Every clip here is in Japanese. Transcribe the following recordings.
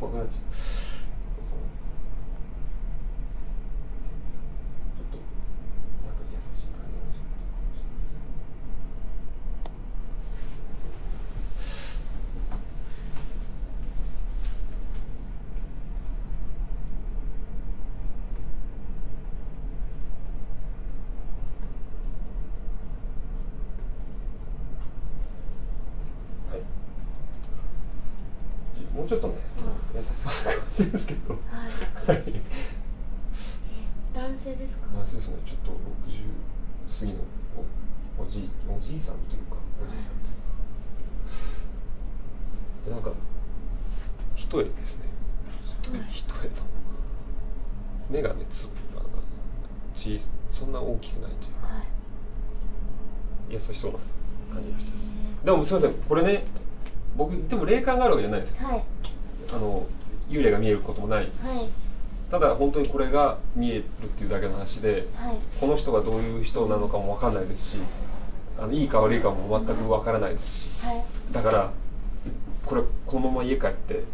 このやつ。もうちょっとね、優しそうな感じですけど、はい。男性ですか？男性ですね。ちょっと60過ぎのおじいさんというか、で、なんか一重ですね。一重の目がね、そんな大きくないというか、はい、優しそうな感じの人です。でもすみません、これね、僕でも霊感があるわけじゃないですけど、はい、幽霊が見えることもないですし、はい、ただ本当にこれが見えるっていうだけの話で、はい、この人がどういう人なのかも分かんないですし、いいか悪いかも全く分からないですし、はい、だからこのまま家帰って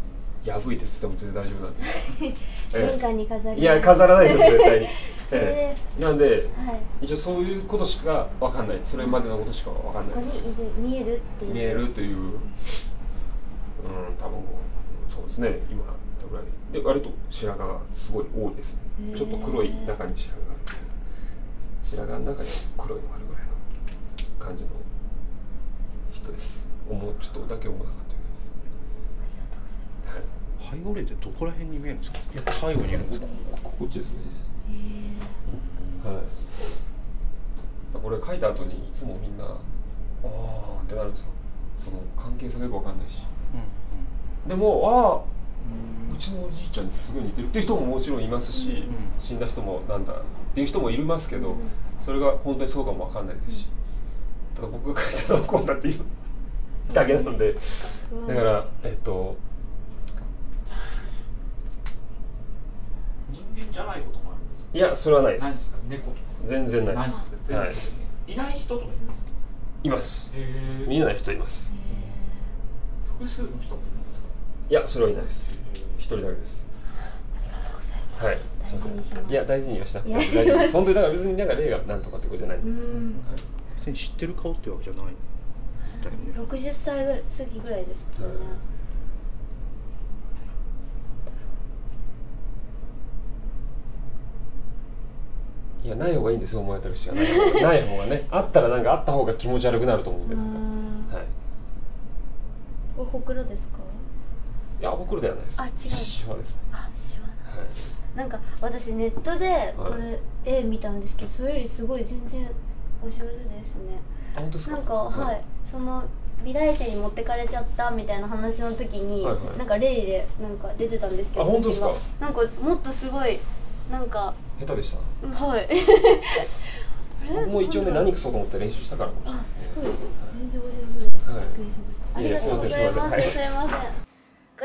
やぶいて捨てても全然大丈夫なんです玄関に飾り、いや飾らないです絶対になんで、はい、一応そういうことしか分かんない、それまでのことしか分かんないです。ここに見えるという多分そうですね。今ぐらいで割と白髪がすごい多いですね。ちょっと黒い中に白髪があるみたいな、白髪の中に黒いのがあるぐらいの感じの人です。ちょっとだけ思わなかったようですね。ありがとうございます。はい、背後霊ってどこら辺に見えるんですか？やっぱ背後にいるんですか？こっちですね。はい。これ書いた後にいつもみんなあーってなるんですよ。その関係性がよくわかんないし、でもうちのおじいちゃんにすごい似てるっていう人ももちろんいますし、死んだ人もなんだっていう人もいますけど、それが本当にそうかもわかんないですし、ただ僕が書いてたのはこうだっていうだけなので、だから人間じゃないこともあるんですか？いや、それはないです。猫とか全然ないです。いない人とかいるんですか？います。見えない人います。複数の人もいるんですか？いや、それはいないです。一人だけです。ありがとうございます。はい、すみません。いや、大事にはしたくて大丈夫です。本当にだから別になんか霊がなんとかってことじゃないんです。別に知ってる顔ってわけじゃない。60歳過ぎぐらいですけどね。いや、ない方がいいんですよ、思い当たるし。ない方がね、あったらなんかあった方が気持ち悪くなると思うんで。はい。これほくろですか？いや、ほくろではないです。あ、違う。シワですね。あ、シワ。なんか私ネットでこれ絵見たんですけど、それよりすごい全然お上手ですね。本当ですか？なんかはい、その美大生に持ってかれちゃったみたいな話の時に、なんか例でなんか出てたんですけど、本当ですか？なんかもっとすごいなんか。下手でした。はい。僕も一応ね、何くそと思って練習したからかもしれないですね。あ、すごい。全然お上手で。はい。ありがとうございます。すみません。ご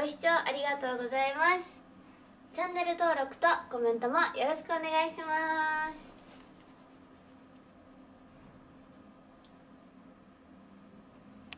視聴ありがとうございます。チャンネル登録とコメントもよろしくお願いします。